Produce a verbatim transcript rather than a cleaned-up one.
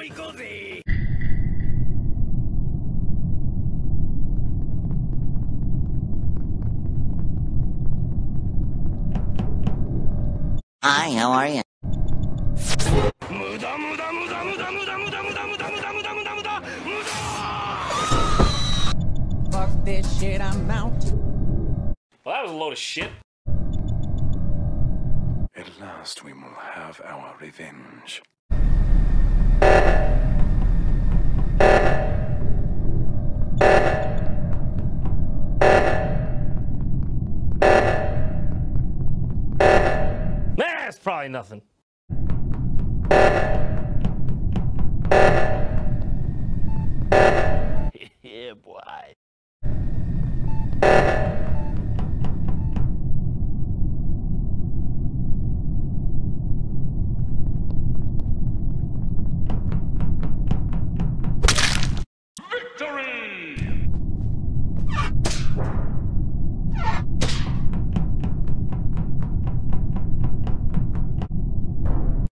こ行こうぜ。Hi, how are you? Muda Muda Muda Muda Muda Muda Muda Muda Muda Muda Muda Muda Muda. Fuck this shit, I'm out. Well, that was a load of shit. At last, we will have our revenge. That's probably nothing. Yeah, boy.